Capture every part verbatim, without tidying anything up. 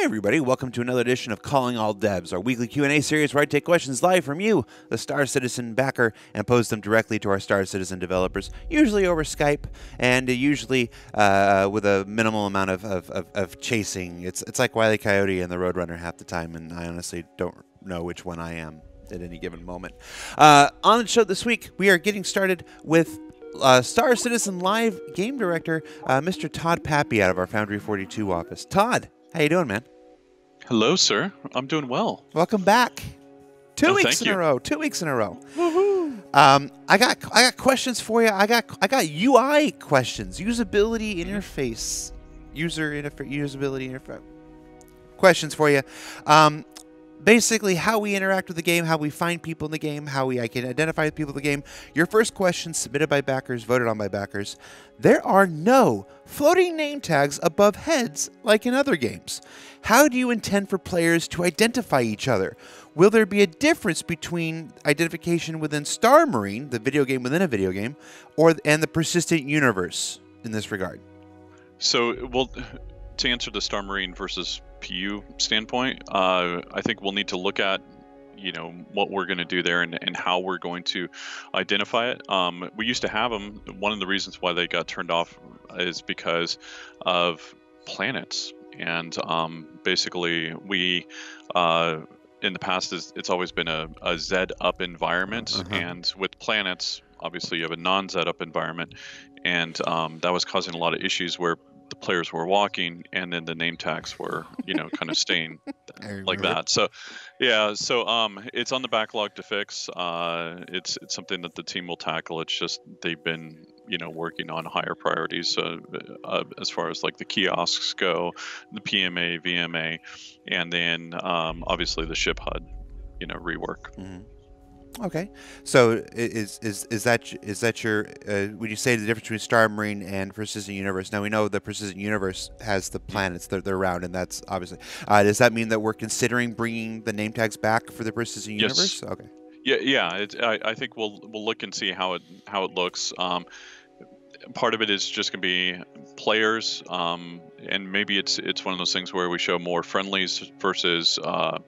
Hey everybody, welcome to another edition of Calling All Devs, our weekly Q and A series where I take questions live from you, the Star Citizen backer, and pose them directly to our Star Citizen developers, usually over Skype, and usually uh, with a minimal amount of, of, of, of chasing. It's, it's like Wile E. Coyote and the Roadrunner half the time, and I honestly don't know which one I am at any given moment. Uh, on the show this week, we are getting started with Uh, Star Citizen Live game director, uh, Mister Todd Pappy out of our Foundry forty-two office. Todd, how you doing, man? Hello, sir. I'm doing well. Welcome back. Two oh, weeks in you. a row. Two weeks in a row. Woohoo! Um, I got I got questions for you. I got I got U I questions, usability interface, user interface, usability interface questions for you. Um, Basically, how we interact with the game, how we find people in the game, how we I can identify people in the game. Your first question, submitted by backers, voted on by backers. There are no floating name tags above heads like in other games. How do you intend for players to identify each other? Will there be a difference between identification within Star Marine, the video game within a video game, or and the persistent universe in this regard? So, well, to answer the Star Marine versus P U standpoint, uh, I think we'll need to look at, you know, what we're going to do there and, and how we're going to identify it. Um, we used to have them. One of the reasons why they got turned off is because of planets. And um, basically we, uh, in the past, is, it's always been a, a Z-up environment. Uh-huh. And with planets, obviously you have a non-Z-up environment. And um, that was causing a lot of issues where the players were walking and then the name tags were, you know, kind of staying like that. So yeah, so um it's on the backlog to fix. Uh it's it's something that the team will tackle. It's just they've been, you know, working on higher priorities uh, uh, as far as like the kiosks go, the P M A, V M A, and then um obviously the ship H U D, you know, rework. Mm-hmm. Okay, so is is is that is that your? Uh, would you say the difference between Star Marine and Persistent Universe? Now we know the Persistent Universe has the planets that they're around, and that's obviously. Uh, does that mean that we're considering bringing the name tags back for the Persistent Universe? Yes. Okay. Yeah, yeah. It, I I think we'll we'll look and see how it how it looks. Um, part of it is just gonna be players, um, and maybe it's it's one of those things where we show more friendlies versus. Uh,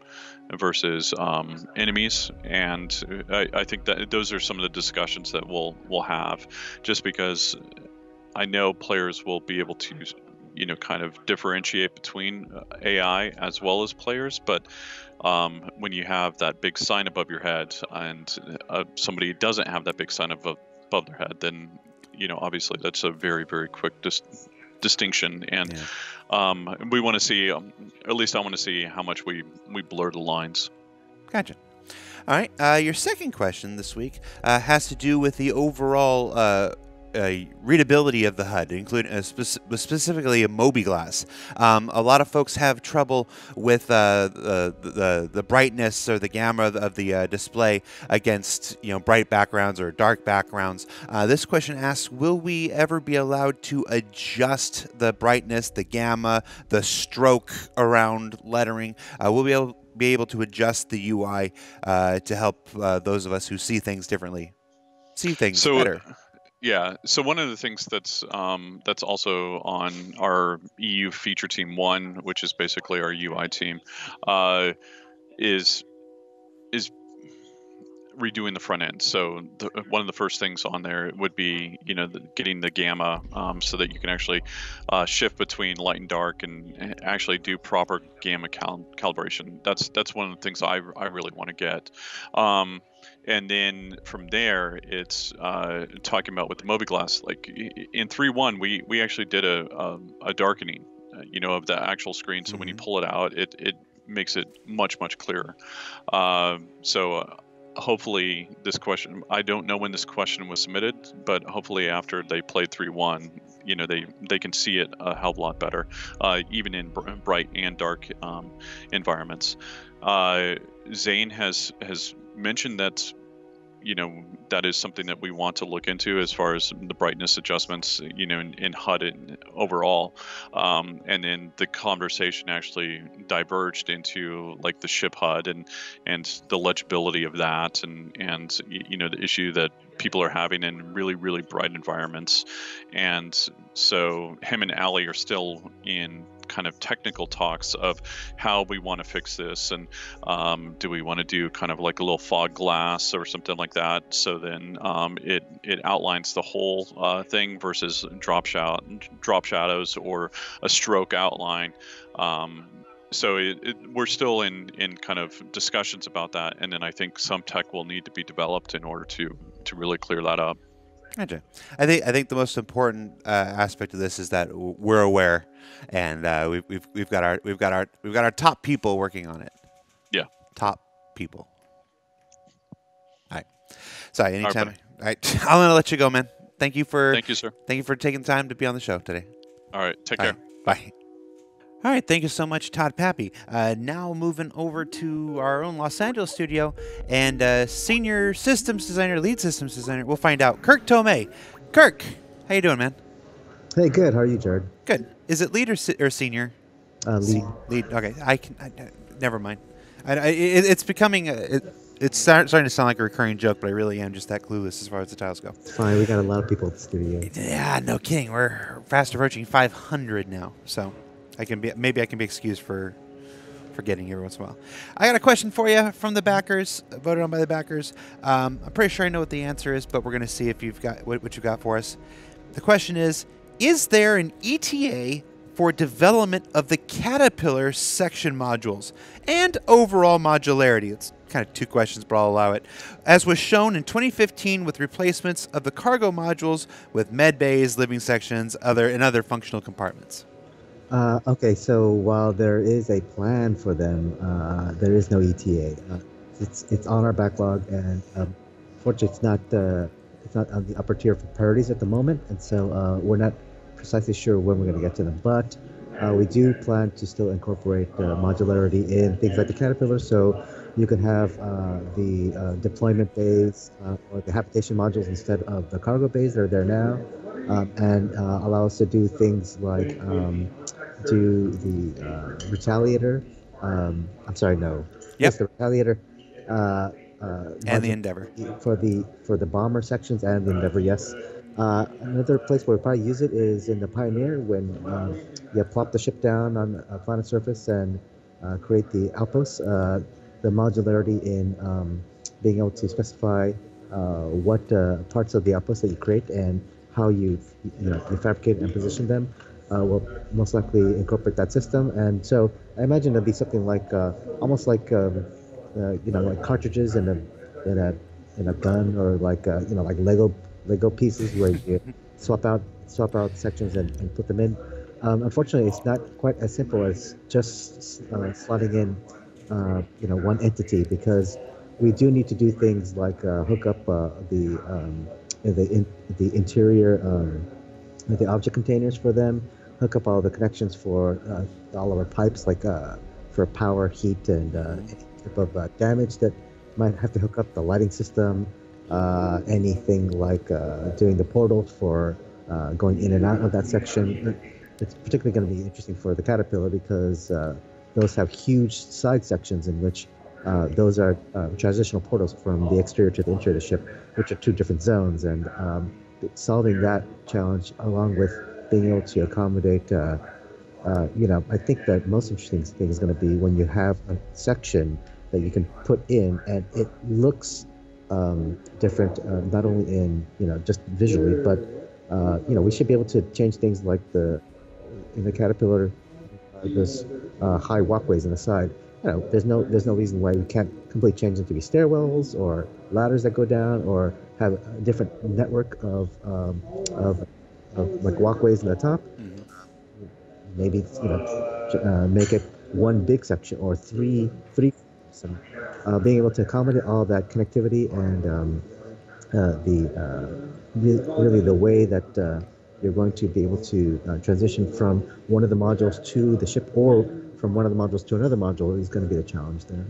versus um, enemies, and I, I think that those are some of the discussions that we'll we'll have, just because I know players will be able to, you know, kind of differentiate between A I as well as players, but um, when you have that big sign above your head and uh, somebody doesn't have that big sign above, above their head, then, you know, obviously that's a very, very quick dis distinction, and yeah. Um, we want to see, um, at least I want to see how much we, we blur the lines. Gotcha. All right. Uh, your second question this week uh, has to do with the overall uh, uh, readability of the H U D, including uh, spe specifically a MobiGlass. Um, a lot of folks have trouble with uh, the, the the brightness or the gamma of the, of the uh, display against, you know, bright backgrounds or dark backgrounds. Uh, this question asks, will we ever be allowed to adjust the brightness, the gamma, the stroke around lettering? Uh, will we able, be able to adjust the U I uh, to help uh, those of us who see things differently, see things so, better? Uh, Yeah, so one of the things that's um, that's also on our E U feature team one, which is basically our U I team, uh, is is redoing the front end. So the, one of the first things on there would be, you know, the, getting the gamma um, so that you can actually uh, shift between light and dark and actually do proper gamma cal calibration. That's that's one of the things I I really want to get. Um, And then from there, it's uh, talking about with the MobiGlass. Like in three point one, we we actually did a a, a darkening, uh, you know, of the actual screen. So mm-hmm. when you pull it out, it it makes it much much clearer. Uh, so uh, hopefully this question, I don't know when this question was submitted, but hopefully after they played three point one, you know, they they can see it a hell of a lot better, uh, even in br bright and dark um, environments. Uh, Zane has has. mentioned that, you know, that is something that we want to look into as far as the brightness adjustments, you know, in, in H U D and overall, um, and then the conversation actually diverged into like the ship H U D and and the legibility of that, and and you know the issue that people are having in really really bright environments, and so him and Allie are still in kind of technical talks of how we want to fix this, and um, do we want to do kind of like a little fog glass or something like that, so then um, it it outlines the whole uh, thing versus drop shot drop shadows or a stroke outline. Um, So it, it, we're still in, in kind of discussions about that, and then I think some tech will need to be developed in order to, to really clear that up. Gotcha. I think I think the most important uh, aspect of this is that we're aware, and uh, we've, we've we've got our we've got our we've got our top people working on it. Yeah. Top people. All right. Sorry. Anytime. All right, all right. I'm gonna let you go, man. Thank you for. Thank you, sir. Thank you for taking time to be on the show today. All right. Take all care. Right, bye. All right, thank you so much, Todd Pappy. Uh, now moving over to our own Los Angeles studio, and uh, senior systems designer, lead systems designer, we'll find out, Kirk Tomei. Kirk, how you doing, man? Hey, good. How are you, Jared? Good. Is it lead or, si or senior? Uh, lead. Lead. Okay. I can. I, I, never mind. I, I, it, it's becoming. A, it, it's start, starting to sound like a recurring joke, but I really am just that clueless as far as the titles go. It's fine. We got a lot of people at the studio. Yeah, no kidding. We're fast approaching five hundred now, so. I can be maybe I can be excused for forgetting here once in a while. I got a question for you from the backers, voted on by the backers. Um, I'm pretty sure I know what the answer is, but we're going to see if you've got what, what you got for us. The question is: is there an E T A for development of the Caterpillar section modules and overall modularity? It's kind of two questions, but I'll allow it. As was shown in twenty fifteen with replacements of the cargo modules with med bays, living sections, other and other functional compartments. Uh, okay, so while there is a plan for them, uh, there is no E T A. Uh, it's it's on our backlog, and um, fortunately, it's not uh, it's not on the upper tier for priorities at the moment, and so uh, we're not precisely sure when we're going to get to them. But uh, we do plan to still incorporate uh, modularity in things like the Caterpillar, so you can have uh, the uh, deployment bays uh, or the habitation modules instead of the cargo bays that are there now, um, and uh, allow us to do things like. Um, Do the uh, Retaliator. Um, I'm sorry, no. Yes, the Retaliator. Uh, uh, and the Endeavor. For the for the bomber sections and the Endeavor, yes. Uh, another place where we probably use it is in the Pioneer when uh, you plop the ship down on a planet surface and uh, create the outposts. Uh, the modularity in um, being able to specify uh, what uh, parts of the outposts that you create and how you you know you fabricate and position them. Uh, we'll most likely incorporate that system, and so I imagine it'll be something like, uh, almost like, um, uh, you know, like cartridges in a, in a, in a gun, or like, uh, you know, like Lego, Lego pieces where you swap out, swap out sections and, and put them in. Um, unfortunately, it's not quite as simple as just uh, slotting in, uh, you know, one entity, because we do need to do things like uh, hook up uh, the, um, the, in, the interior, um, the object containers for them. Hook up all the connections for uh, all of our pipes, like uh, for power, heat, and uh, any type of uh, damage that might have to hook up the lighting system, uh, anything like uh, doing the portal for uh, going in and out of that section. It's particularly going to be interesting for the Caterpillar because uh, those have huge side sections in which uh, those are uh, transitional portals from the exterior to the interior of the ship, which are two different zones. And um, solving that challenge along with being able to accommodate, uh, uh, you know, I think the most interesting thing is going to be when you have a section that you can put in and it looks um, different, uh, not only in, you know, just visually, but, uh, you know, we should be able to change things like the, in the Caterpillar, uh, this uh, high walkways on the side. You know, there's no, there's no reason why we can't completely change them to be stairwells or ladders that go down or have a different network of, um, of, of like walkways in the top. Mm-hmm. Maybe, you know, uh, make it one big section or three, three, some, uh, being able to accommodate all that connectivity and um, uh, the, uh, really the way that uh, you're going to be able to uh, transition from one of the modules to the ship or from one of the modules to another module is going to be the challenge there.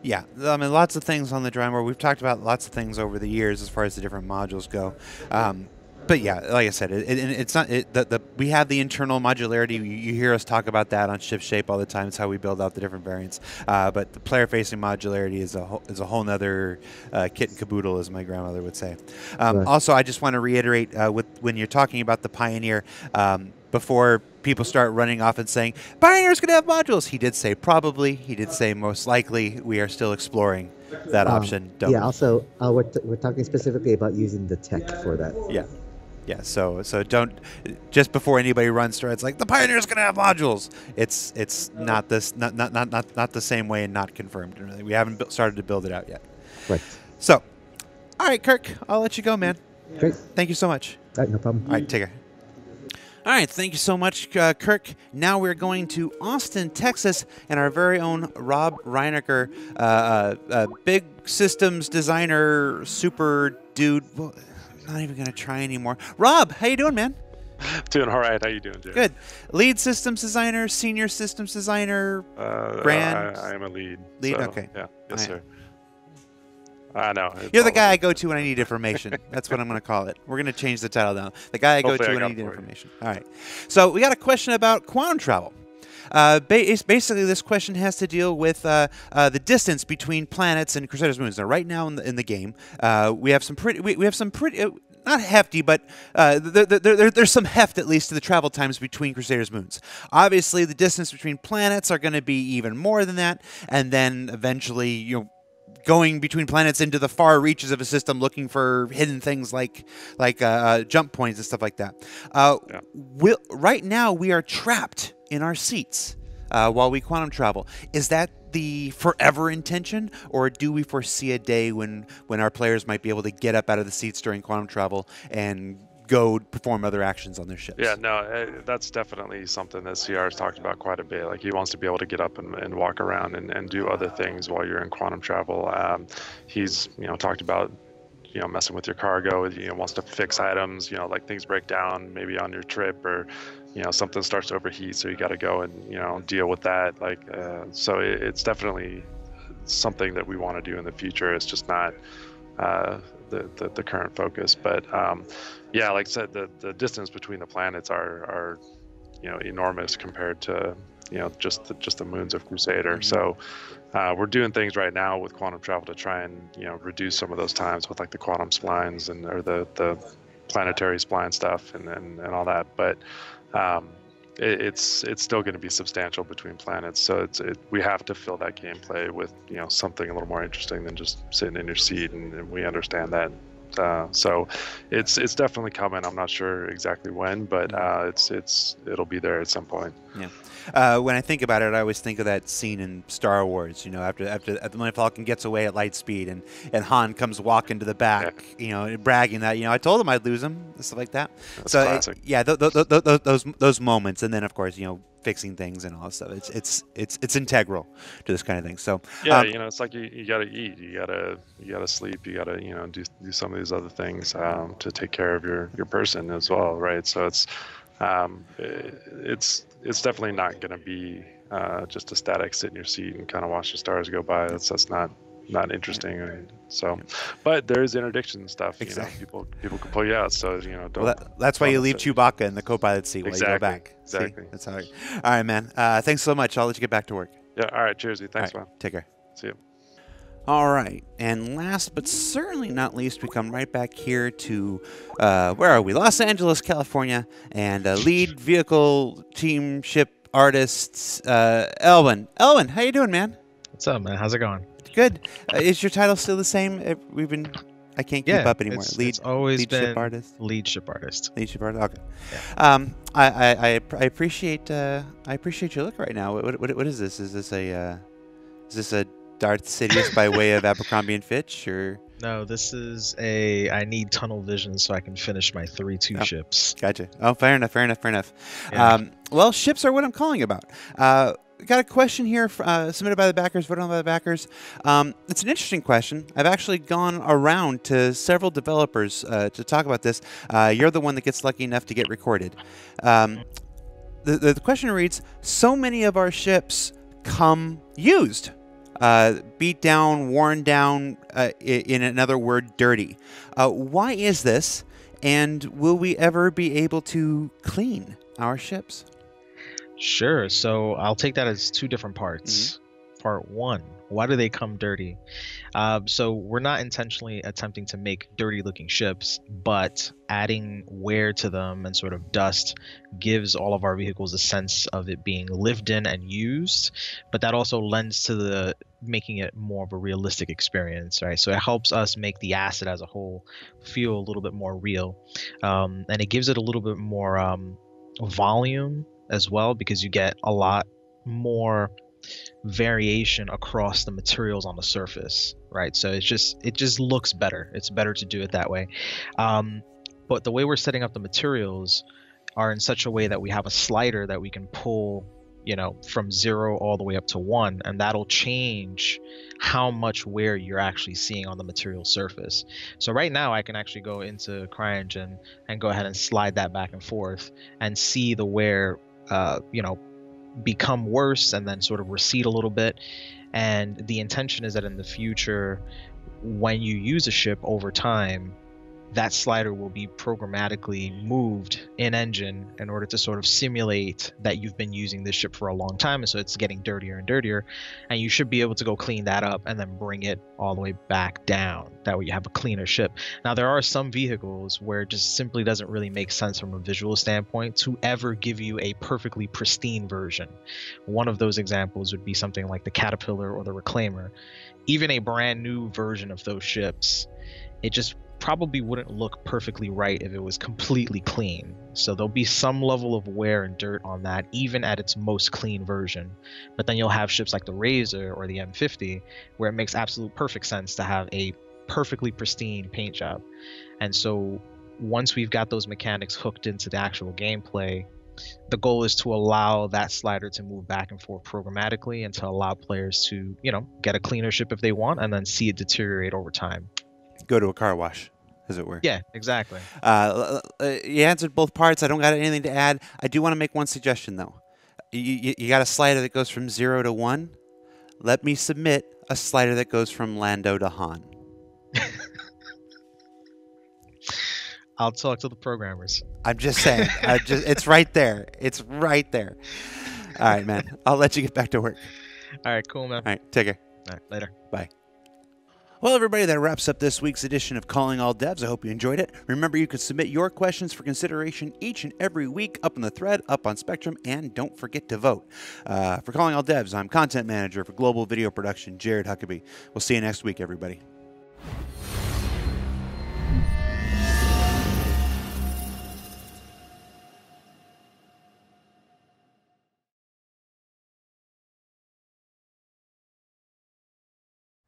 Yeah, I mean, lots of things on the drawing board. We've talked about lots of things over the years as far as the different modules go. Um, but yeah, like I said, it, it, it's not it, the, the we have the internal modularity. You, you hear us talk about that on Ship Shape all the time. It's how we build out the different variants. Uh, but the player-facing modularity is a whole, is a whole nother uh, kit and caboodle, as my grandmother would say. Um, right. Also, I just want to reiterate uh, with when you're talking about the Pioneer um, before. people start running off and saying, Pioneer's going to have modules. He did say probably. He did say most likely. We are still exploring that um, option. Double. Yeah, also, uh, we're, t we're talking specifically about using the tech for that. Yeah. Yeah, so so don't, just before anybody runs through, it's like the Pioneer's gonna have modules. It's it's not this not not not not, not the same way and not confirmed. We haven't started to build it out yet. Right. So, all right, Kirk, I'll let you go, man. Great. Thank you so much. All right, no problem. All right, take care. All right, thank you so much, uh, Kirk. Now we're going to Austin, Texas, and our very own Rob Reinecker, uh, uh, uh, big systems designer, super dude. Well, not even gonna try anymore. Rob, how you doing, man? Doing all right. How you doing, Jim? Good. Lead systems designer, senior systems designer, uh, brand. Uh, I, I am a lead. Lead. So, okay. Yeah. Yes, right. Sir. I know. You're the guy I go to when I need information. That's what I'm going to call it. We're going to change the title now. The guy I go Hopefully to I when I need information. You. All right. So we got a question about quantum travel. Uh, ba basically, this question has to deal with uh, uh, the distance between planets and Crusader's moons. Now, right now in the, in the game, uh, we have some pretty, we, we have some pretty, uh, not hefty, but uh, there, there, there, there's some heft at least to the travel times between Crusader's moons. Obviously, the distance between planets are going to be even more than that, and then eventually, you know, going between planets into the far reaches of a system, looking for hidden things like like uh, jump points and stuff like that. Uh, yeah. we'll, right now, we are trapped in our seats uh, while we quantum travel. Is that the forever intention, or do we foresee a day when, when our players might be able to get up out of the seats during quantum travel and go perform other actions on their ships? Yeah, no, uh, that's definitely something that C R has talked about quite a bit. Like, he wants to be able to get up and, and walk around and, and do other things while you're in quantum travel. Um, he's, you know, talked about, you know, messing with your cargo, you know, wants to fix items, you know, like things break down maybe on your trip, or, you know, something starts to overheat, so you got to go and, you know, deal with that. Like, uh, so it, it's definitely something that we want to do in the future. It's just not uh, the, the, the current focus. But um, yeah, like I said, the, the distance between the planets are, are, you know, enormous compared to, you know, just the, just the moons of Crusader. So uh, we're doing things right now with quantum travel to try and, you know, reduce some of those times with like the quantum splines and or the, the planetary spline stuff and, and, and all that. But um, it, it's it's still going to be substantial between planets. So it's it, we have to fill that gameplay with, you know, something a little more interesting than just sitting in your seat, and, and we understand that. Uh, so it's it's definitely coming. I'm not sure exactly when, but uh, it's it's it'll be there at some point. Yeah. Uh, when I think about it, I always think of that scene in Star Wars. You know, after after, after the Millennium Falcon gets away at light speed, and and Han comes walking to the back, yeah. you know, bragging that, you know, I told him I'd lose him, stuff like that. That's so classic. It, yeah, th th th th those those moments, and then of course, you know, fixing things and all that stuff. It's it's it's it's integral to this kind of thing. So yeah, um, you know, it's like you, you got to eat, you got to you got to sleep, you got to you know do do some of these other things um, to take care of your your person as well, right? So it's um, it, it's it's definitely not going to be uh, just a static sit in your seat and kind of watch the stars go by. That's that's not. Not interesting, and so, but there is interdiction stuff. Exactly. You know, people people can pull you out. So you know, don't. Well, that, that's why you leave it. Chewbacca in the co-pilot seat exactly. while you go back. Exactly. See? That's how. It, all right, man. Uh, thanks so much. I'll let you get back to work. Yeah. All right. Cheers. Thanks, right, man. Take care. See you. All right. And last but certainly not least, we come right back here to uh, where are we? Los Angeles, California, and uh, lead vehicle team ship artist uh, Elwin. Elwin, how you doing, man? What's up, man? How's it going? Good. Uh, is your title still the same? We've been. I can't keep yeah, up anymore. It's, lead, it's always lead been ship artist. Lead ship artist. Lead ship artist. Okay. Yeah. Um, I, I I I appreciate uh, I appreciate your look right now. What what what is this? Is this a uh, is this a Darth Sidious by way of Abercrombie and Fitch, or? No, this is a. I need tunnel vision so I can finish my three two oh, ships. Gotcha. Oh, fair enough. Fair enough. Fair enough. Yeah. Um, well, ships are what I'm calling about. Uh. We got a question here uh, submitted by the backers, voted on by the backers. Um, it's an interesting question. I've actually gone around to several developers uh, to talk about this. Uh, you're the one that gets lucky enough to get recorded. Um, the, the, the question reads, so many of our ships come used, uh, beat down, worn down, uh, in another word, dirty. Uh, why is this, and will we ever be able to clean our ships? Sure. So I'll take that as two different parts. Mm-hmm. Part one, Why do they come dirty? Uh, so we're not intentionally attempting to make dirty looking ships, but adding wear to them and sort of dust gives all of our vehicles a sense of it being lived in and used, but that also lends to the making it more of a realistic experience, right? So it helps us make the asset as a whole feel a little bit more real, um, and it gives it a little bit more um, volume as well, because you get a lot more variation across the materials on the surface, right? So it's just it just looks better. It's better to do it that way. Um, but the way we're setting up the materials are in such a way that we have a slider that we can pull, you know, from zero all the way up to one, and that'll change how much wear you're actually seeing on the material surface. So right now I can actually go into CryEngine and go ahead and slide that back and forth and see the wear, uh, you know, become worse and then sort of recede a little bit. And the intention is that in the future, when you use a ship over time, that slider will be programmatically moved in engine in order to sort of simulate that you've been using this ship for a long time, and so it's getting dirtier and dirtier, and you should be able to go clean that up and then bring it all the way back down. That way you have a cleaner ship. Now, there are some vehicles where it just simply doesn't really make sense from a visual standpoint to ever give you a perfectly pristine version. One of those examples would be something like the Caterpillar or the Reclaimer. Even a brand new version of those ships, it just probably wouldn't look perfectly right if it was completely clean. So there'll be some level of wear and dirt on that, even at its most clean version. But then you'll have ships like the Razor or the M fifty, where it makes absolute perfect sense to have a perfectly pristine paint job. And so once we've got those mechanics hooked into the actual gameplay, the goal is to allow that slider to move back and forth programmatically and to allow players to, you know, get a cleaner ship if they want and then see it deteriorate over time. Go to a car wash, as it were. Yeah, exactly. Uh, you answered both parts. I don't got anything to add. I do want to make one suggestion, though. You, you, you got a slider that goes from zero to one. Let me submit a slider that goes from Lando to Han. I'll talk to the programmers. I'm just saying. I just, it's right there. It's right there. All right, man. I'll let you get back to work. All right, cool, man. All right, take care. All right, later. Bye. Well, everybody, that wraps up this week's edition of Calling All Devs. I hope you enjoyed it. Remember, you can submit your questions for consideration each and every week up in the thread, up on Spectrum, and don't forget to vote. Uh, for Calling All Devs, I'm Content Manager for Global Video Production, Jared Huckabee. We'll see you next week, everybody.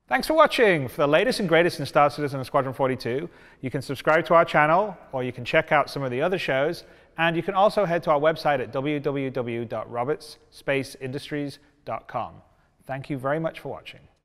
Thanks for watching. For the latest and greatest in Star Citizen and Squadron forty-two, you can subscribe to our channel, or you can check out some of the other shows, and you can also head to our website at w w w dot roberts space industries dot com. Thank you very much for watching.